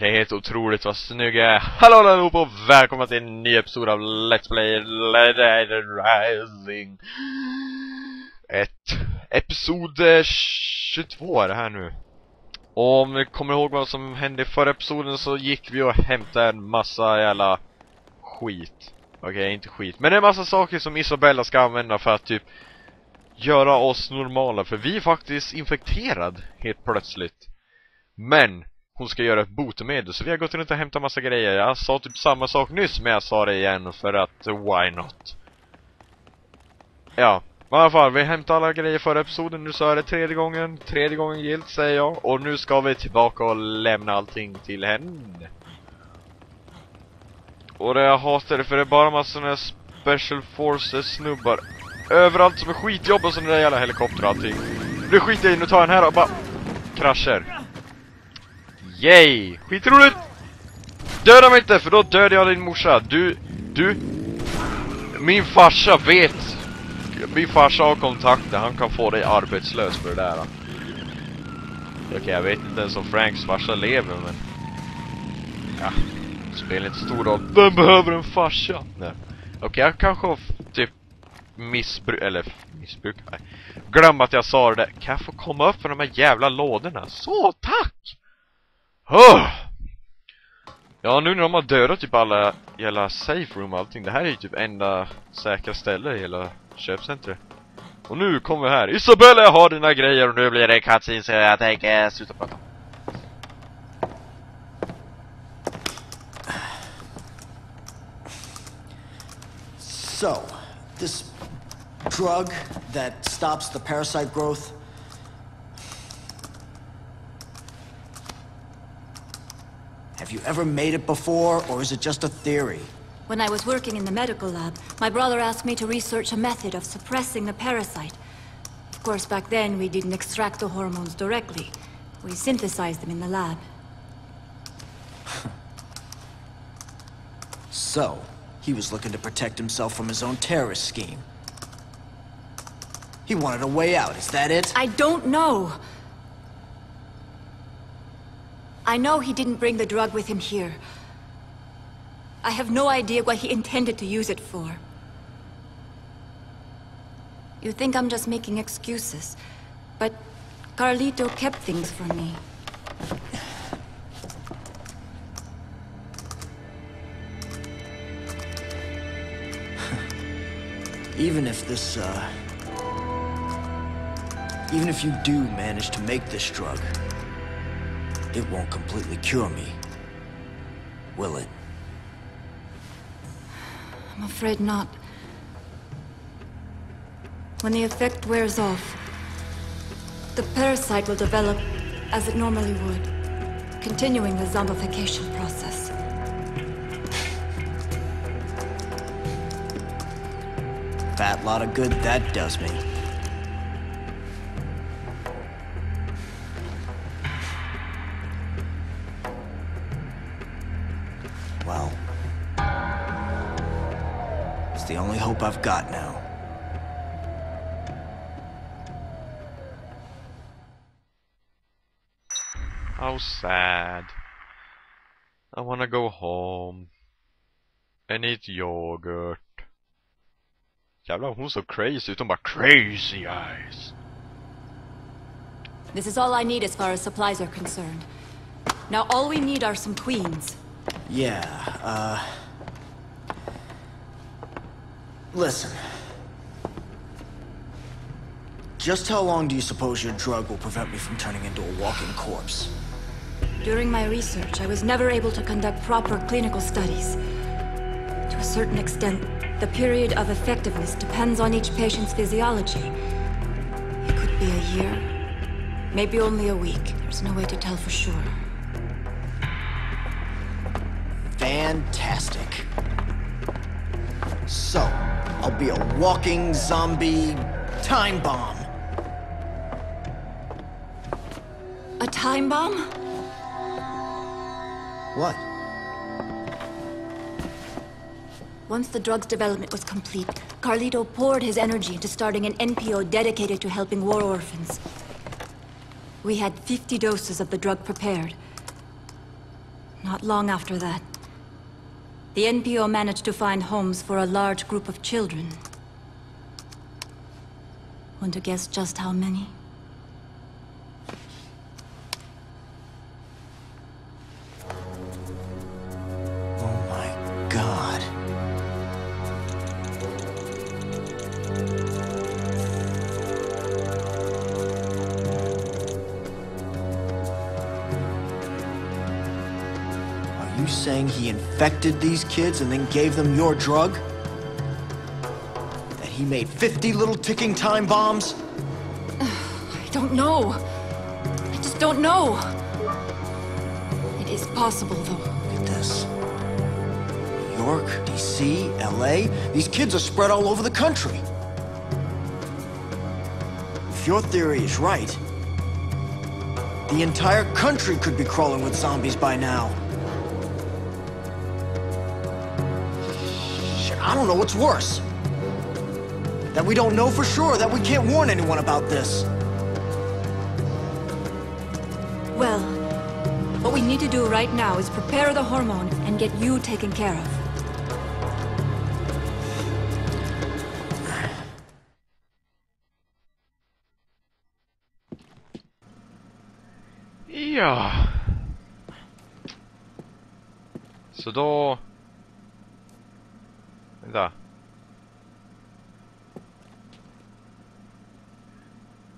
Det är helt otroligt vad snygga. Hallå allihopa och välkomna till en ny episod av Let's Play Dead Rising 1. Episod 22 det här nu. Och om ni kommer ihåg vad som hände i förra episoden så gick vi och hämtade en massa jävla skit. Okej, inte skit. Men det är en massa saker som Isabella ska använda för att typ göra oss normala. För vi är faktiskt infekterad helt plötsligt. Men hon ska göra ett botemedel, så vi har gått runt och hämtat massa grejer. Jag sa typ samma sak nyss, men jag sa det igen för att why not? Ja, i alla fall, vi hämtade alla grejer förra episoden. Nu så är det tredje gången gilt, säger jag. Och nu ska vi tillbaka och lämna allting till henne. Och det jag hatar det, för det är bara massa sådana special forces snubbar överallt som är skitjobb, och sådana där jävla helikopter och allting. Nu skiter jag in och tar en här och bara krascher. Yay! Skitroligt! Döda mig inte, för då dödar jag din morsa. Du... Min farsa vet. Min farsa har kontakter. Han kan få dig arbetslös för det där. Okej, jag vet inte ens om Franks farsa lever, men... Ja, det spelar inte stor roll. Vem behöver en farsa? Okej, jag kanske har typ... Missbruk... Nej. Glöm att jag sa det där. Kan jag få komma upp för de här jävla lådorna? Så, tack! Oh! Ja, nu när de har dödat typ alla hela safe room och allting. Det här är ju typ enda säkra ställe i hela köpcentret. Och nu kommer vi här. Isabella, jag har dina grejer och nu blir det cutscene, så jag tänker sluta prata. So, this drug that stops the parasite growth. Have you ever made it before, or is it just a theory? When I was working in the medical lab, my brother asked me to research a method of suppressing the parasite. Of course, back then we didn't extract the hormones directly. We synthesized them in the lab. So, he was looking to protect himself from his own terrorist scheme. He wanted a way out, is that it? I don't know! I know he didn't bring the drug with him here. I have no idea what he intended to use it for. You think I'm just making excuses, but Carlito kept things from me. Even if you do manage to make this drug, it won't completely cure me, will it? I'm afraid not. When the effect wears off, the parasite will develop as it normally would, continuing the zombification process. Fat lot of good that does me. The only hope I've got now. How sad. I want to go home and eat yogurt. Jävlar, hon så crazy utom bara crazy eyes. This is all I need as far as supplies are concerned. Now all we need are some queens. Yeah, listen. Just how long do you suppose your drug will prevent me from turning into a walking corpse? During my research, I was never able to conduct proper clinical studies. To a certain extent, the period of effectiveness depends on each patient's physiology. It could be a year, maybe only a week. There's no way to tell for sure. Fantastic. So, I'll be a walking zombie time bomb. A time bomb? What? Once the drug's development was complete, Carlito poured his energy into starting an NPO dedicated to helping war orphans. We had 50 doses of the drug prepared. Not long after that, the NPO managed to find homes for a large group of children. Want to guess just how many? Saying he infected these kids and then gave them your drug? That he made 50 little ticking time bombs? I don't know. I just don't know. It is possible, though. Look at this. New York, DC, LA. These kids are spread all over the country. If your theory is right, the entire country could be crawling with zombies by now. I don't know what's worse. That we don't know for sure, that we can't warn anyone about this. Well, what we need to do right now is prepare the hormone and get you taken care of. Ja. Så då... Vänta.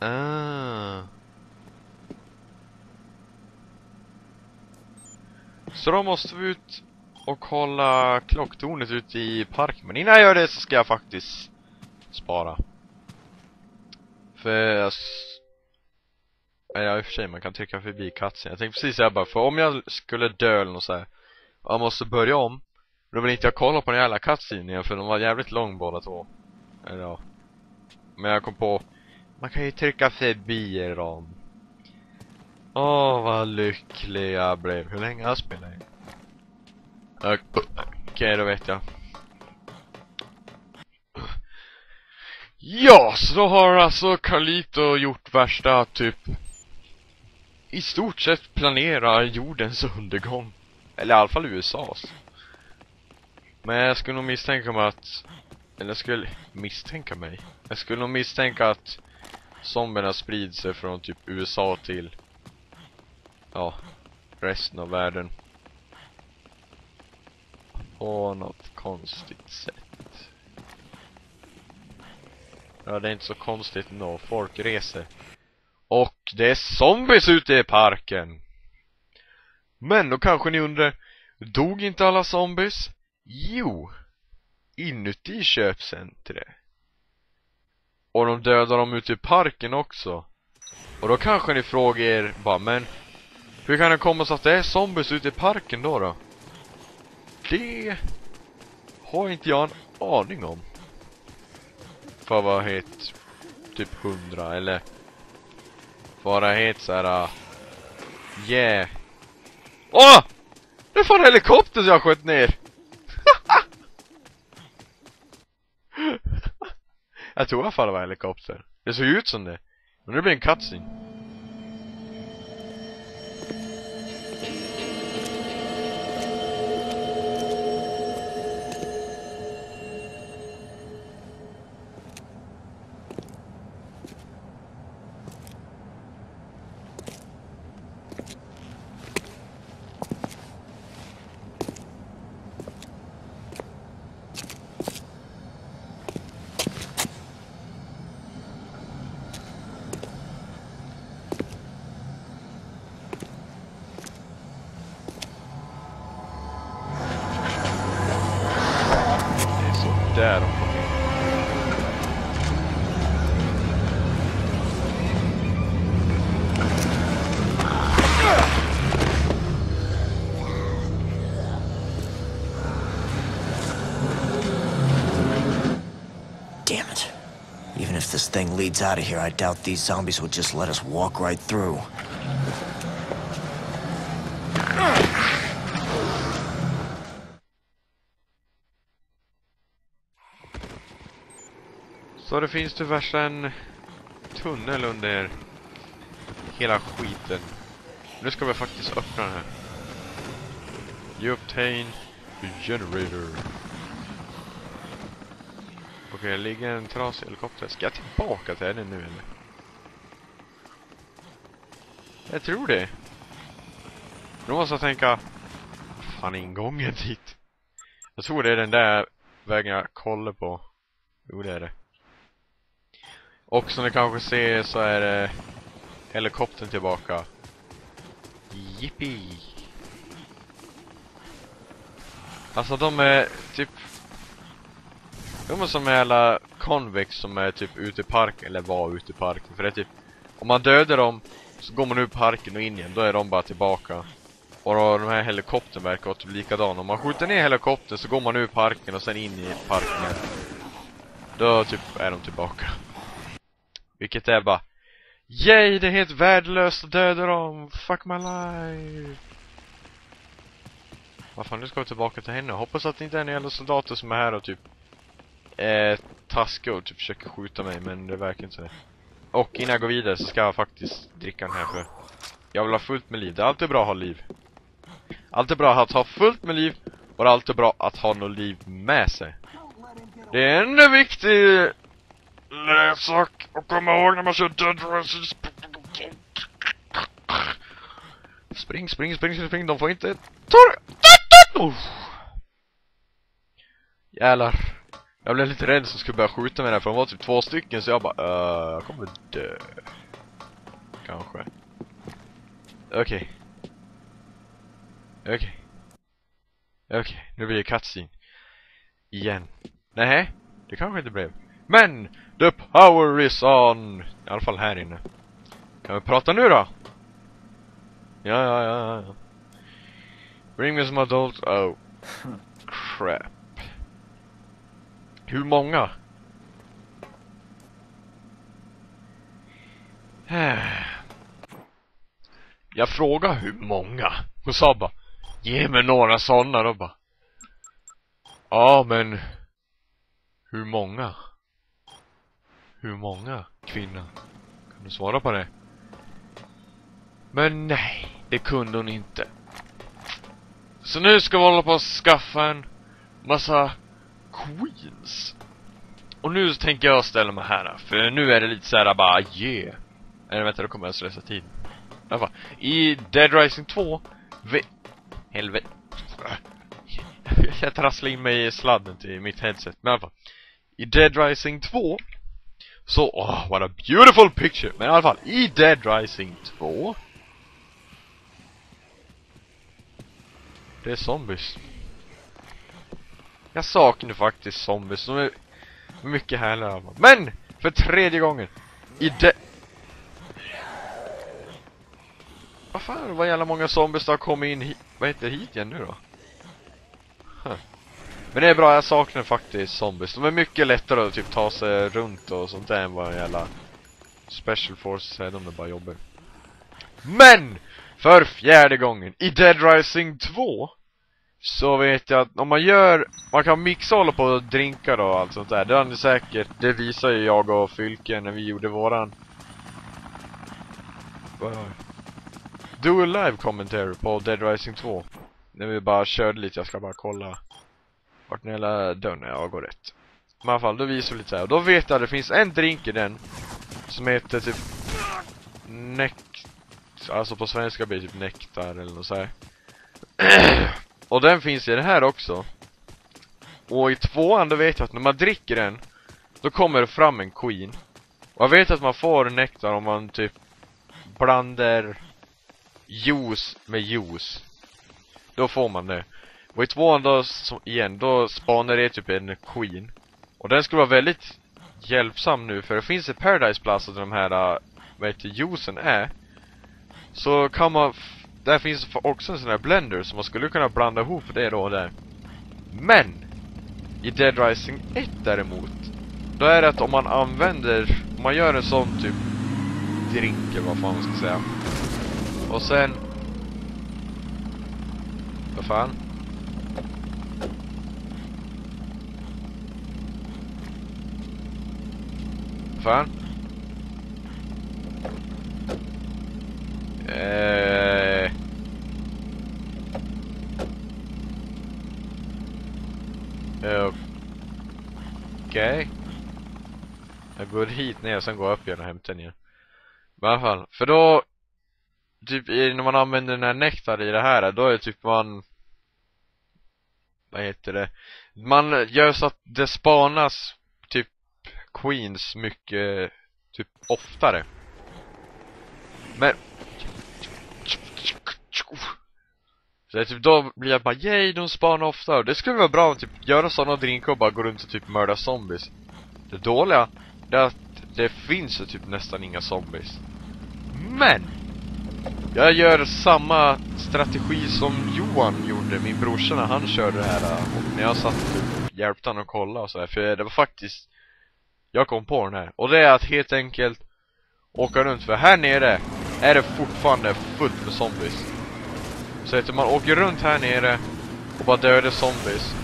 Ah. Så då måste vi ut och kolla klocktornet ute i parken. Men innan jag gör det så ska jag faktiskt spara. För... Ja, i och för sig, man kan trycka förbi katsen. Jag tänkte precis så här bara, för om jag skulle dö eller något så här, jag måste börja om. Då vill inte jag kolla på den jävla cutscenen, för de var jävligt lång båda två. Eller ja. Men jag kom på, man kan ju trycka förbi dem. Åh, vad lycklig jag blev. Hur länge jag spelade? Okej, då vet jag. Ja, så då har alltså Carlito gjort värsta typ... I stort sett planerar jordens undergång. Eller i alla fall USAs. Men jag skulle nog misstänka mig att... Eller jag skulle misstänka mig. Jag skulle nog misstänka att... Zombierna sprider sig från typ USA till... Ja, resten av världen. På något konstigt sätt. Ja, det är inte så konstigt nå. Folk reser. Och det är zombies ute i parken! Men då kanske ni undrar... Dog inte alla zombies? Jo, inuti köpcentret. Och de dödar dem ute i parken också. Och då kanske ni frågar er, bara, men hur kan det komma sig att det är zombies ute i parken då? Det har inte jag en aning om. För vad heter typ 100 eller vad det heter så här. Yeah. Åh! Det är fan helikopter jag sköt ner. Jag tror i alla fall det var helikopter. Det såg ut som det. Men nu blir en cutscene. Thing leads out of here, I doubt these zombies would just let us walk right through. Så det finns tyvärr en tunnel under hela skiten. Nu ska vi faktiskt öppna den här. You obtain regenerator. Okej, okay, ligger en trasig helikopter. Ska jag tillbaka till den nu eller? Jag tror det. Nu måste jag tänka... Fan, ingången dit. Jag tror det är den där vägen jag kollar på. Jo, det är det. Och som ni kanske ser så är det helikoptern tillbaka. Yippee! Alltså de är typ... De är som hela convex som är typ ute i parken. Eller var ute i parken. För det är typ... Om man dödar dem så går man ur parken och in igen. Då är de bara tillbaka. Och då, de här helikoptern verkar typ likadan. Om man skjuter ner helikoptern så går man ur parken och sen in i parken. Då typ är de tillbaka. Vilket är bara... Yay, det är helt värdelöst att döda dem. Fuck my life. Vad fan, nu ska vi tillbaka till henne. Hoppas att det inte är en jävla soldater som är här och typ... taskar och typ försöker skjuta mig, men det verkar inte det. Och innan jag går vidare så ska jag faktiskt dricka den här för... Jag vill ha fullt med liv. Det är alltid bra att ha liv. Allt är bra att ha fullt med liv. Och det är alltid bra att ha något liv med sig. Det är en viktig... läsak och komma ihåg när man kör Dead Rising. Spring, spring, spring, spring. De får inte... Oh. Jävlar. Jag blev lite rädd som skulle börja skjuta med den här. För de var typ två stycken. Så jag bara... jag kommer dö. Kanske. Okej. Okej. Okej. Nu blir det cutscene. Igen. Nej, det kanske inte blev. Men! The power is on! I alla fall här inne. Kan vi prata nu då? Ja. Bring me some adults. Oh. Crap. Hur många? Jag frågar hur många. Hon sa bara, ge mig några sådana då bara. Ja, men... Hur många? Hur många, kvinna? Kan du svara på det? Men nej, det kunde hon inte. Så nu ska vi hålla på att skaffa en massa queens. Och nu tänker jag ställa mig här. För nu är det lite så här bara, yeah. Eller vänta, då kommer jag att slösa tid. I Dead Rising 2... Helvete. Jag trasslar in mig i sladden till mitt headset. Men i alla fall. I Dead Rising 2... Så, oh, what a beautiful picture. Men i alla fall, i Dead Rising 2... Det är zombies. Jag saknar faktiskt zombies. De är mycket härliga. Men, för tredje gången. I Dead... Vad fan, vad jävla många zombies har kommit in hit. Vad heter hit igen nu då? Huh. Men det är bra, jag saknar faktiskt zombies. De är mycket lättare att typ ta sig runt och sånt där än vad jävla Special Forces säger om det bara jobbar. Men! För fjärde gången i Dead Rising 2 så vet jag att om man gör... Man kan mixa och hålla på och drinka då och allt sånt där. Det är säkert, det visar ju jag och Fylke när vi gjorde våran... Do a live commentary på Dead Rising 2. När vi bara körde lite, jag ska bara kolla vart den hela dörren är, jag går rätt. Men i alla fall, då visar vi lite så här. Och då vet jag att det finns en drink i den som heter typ alltså på svenska blir typ nektar eller något så här. Och den finns i det här också. Och i tvåan, då vet jag att när man dricker den, då kommer det fram en queen. Och jag vet att man får nektar om man typ blandar juice med juice. Då får man det. Och i tvåan då, igen, då spanar det typ en queen. Och den skulle vara väldigt hjälpsam nu. För det finns ett Paradise Plus där de här, vad heter juicen är. Så kan man, där finns också en sån här blender som man skulle kunna blanda ihop det då där. Men! I Dead Rising 1 däremot, då är det att om man använder, om man gör en sån typ drink eller vad fan man ska säga. Och sen... Vad fan? Vad fan? Okej. Jag går hit ner och sen går jag upp igen och hämtar ner. I alla fall, för då typ när man använder den här nektar i det här, då är det typ man, vad heter det, man gör så att det spanas typ queens mycket typ oftare. Men så typ då blir jag bara, yay, de spanar ofta. Det skulle vara bra att typ göra sådana drinkar och bara gå runt och typ mörda zombies. Det dåliga är att det finns typ nästan inga zombies. Men jag gör samma strategi som Johan gjorde, min brorsa, när han körde det här. Och när jag satt typ, hjälpte han att kolla och så här. För det var faktiskt, jag kom på den här. Och det är att helt enkelt åka runt. För här nere är det fortfarande fullt med zombies. Så att man åker runt här nere och bara dödar zombies.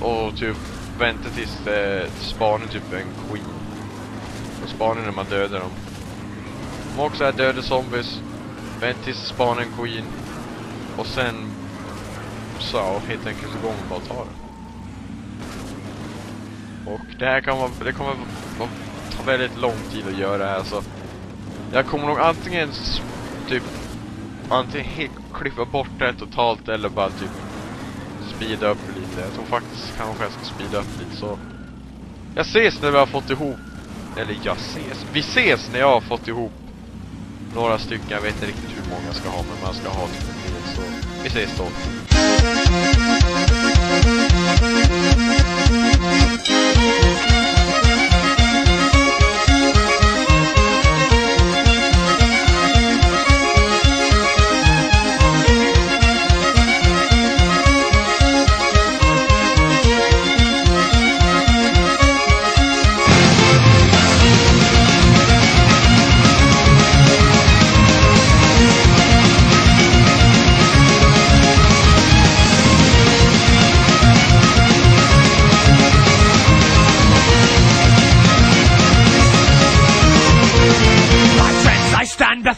Och typ väntar tills spanen typ en queen. Och spanen när man dödar dem. Man också är döda zombies. Väntar tills spanen queen. Och sen så helt enkelt igång och bara tar den. Och det här kan man, det kommer ta väldigt lång tid att göra här, så jag kommer nog antingen typ helt klippa bort det totalt eller bara typ speeda upp lite. Jag tror faktiskt kanske jag ska speeda upp lite, så jag ses när vi har fått ihop, eller vi ses när jag har fått ihop några stycken. Jag vet inte riktigt hur många jag ska ha, men man ska ha lite, så vi ses då.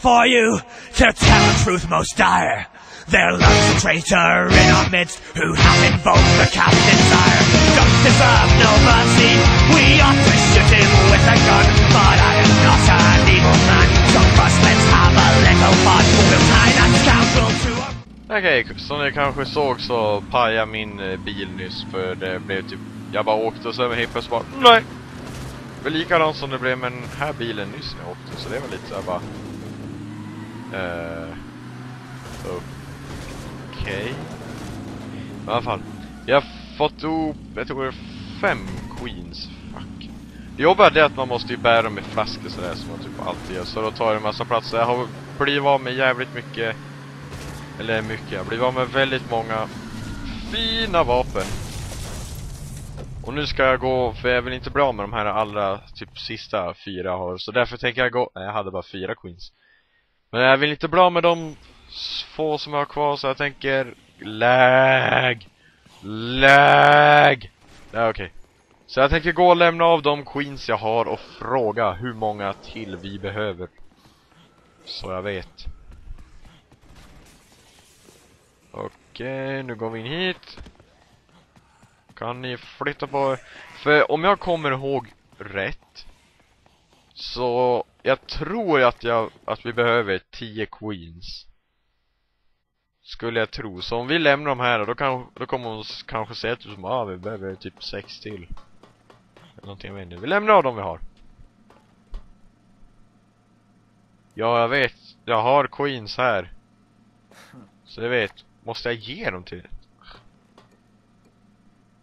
For you to tell the truth most dire, there lurks a traitor in our midst who hath invoked the captain's ire. Don't deserve no mercy, we are to shoot him with a gun, but I am not an evil man, so first let's have a little fun. We'll tie that scoundrel to a... Okej, som ni kanske såg så pajade min bil nyss, för det blev typ, jag bara åkte och så över hippos bara, nej. Det var likadant som det blev med den här bilen nyss när jag åkte, så det var lite så här bara... Okej. I alla fall, jag har fått ihop, jag tror det är 5 queens. Fuck. Det jobbiga är att man måste ju bära dem i flaskor sådär, som man typ alltid gör. Så då tar jag en massa plats. Jag har blivit av med jävligt mycket. Eller mycket, jag har blivit av med väldigt många fina vapen. Och nu ska jag gå, för jag vill inte bli av med de här allra typ sista 4 jag har. Så därför tänker jag gå, nej, jag hade bara 4 queens. Men jag vill inte bra med de få som jag har kvar, så jag tänker lägg. Ja, okej. Så jag tänker gå och lämna av de queens jag har och fråga hur många till vi behöver. Så jag vet. Okej, nu går vi in hit. Kan ni flytta på? För om jag kommer ihåg rätt, så jag tror att vi behöver 10 queens. Skulle jag tro. Så om vi lämnar dem här, då kommer hon kanske säga att vi behöver typ 6 till. Någonting med nu. Vi lämnar av dem vi har. Ja, jag vet. Jag har queens här. Så det vet. Måste jag ge dem till?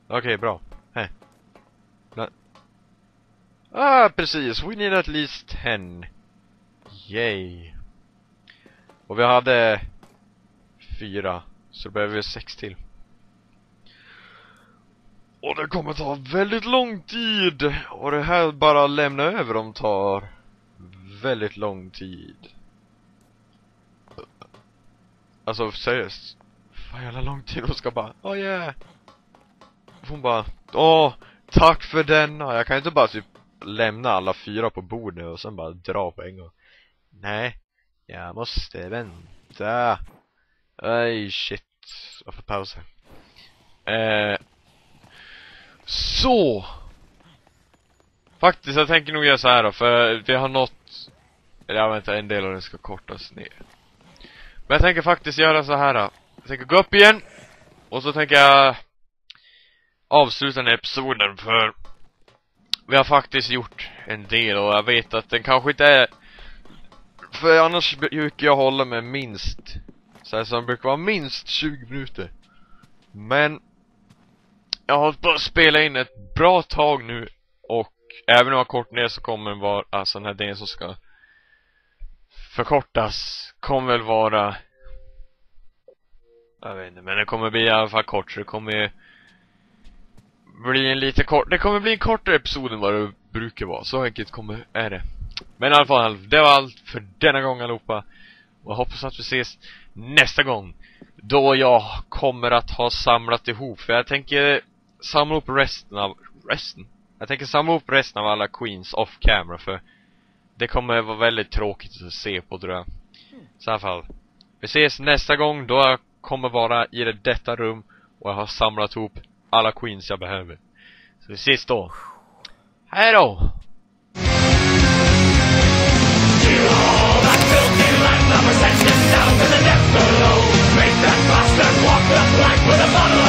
Okej, bra. Ah, precis. We need at least 10. Yay. Och vi hade 4. Så då behöver vi 6 till. Och det kommer ta väldigt lång tid. Och det här bara lämna över dem tar väldigt lång tid. Alltså, seriöst. Fan, jävla lång tid. Hon ska bara, oh yeah. Hon bara, åh, tack för denna. Jag kan inte bara typ lämna alla 4 på bordet och sen bara dra på en gång. Nej, jag måste vänta. Aj, shit. Jag får pausa. Så! Faktiskt, jag tänker nog göra så här då, för vi har nått... Ja, vänta, en del av den ska kortas ner. Men jag tänker faktiskt göra så här då. Jag tänker gå upp igen. Och så tänker jag... avsluta den här episoden, för... vi har faktiskt gjort en del, och jag vet att den kanske inte är... för annars brukar jag hålla med minst... så här som brukar vara minst 20 minuter. Men... jag har bara spelat in ett bra tag nu. Och även om jag har kort ner så kommer den vara... alltså den här delen som ska... förkortas kommer väl vara... jag vet inte, men det kommer bli i alla fall kort. Så det kommer bli en lite kort... det kommer bli en kortare episod än vad det brukar vara. Så enkelt kommer är det. Men i alla fall, det var allt för denna gång allihopa. Och jag hoppas att vi ses nästa gång, då jag kommer att ha samlat ihop. För jag tänker samla upp resten? Jag tänker samla upp resten av alla Queens off camera, för det kommer vara väldigt tråkigt att se på, tror jag. Så i alla fall, vi ses nästa gång, då jag kommer vara i detta rum och jag har samlat ihop alla Queens jag behöver. Så vi ses då. Hej då! Numbers and down to the depth below. Make that bastard walk the plank with a bottle.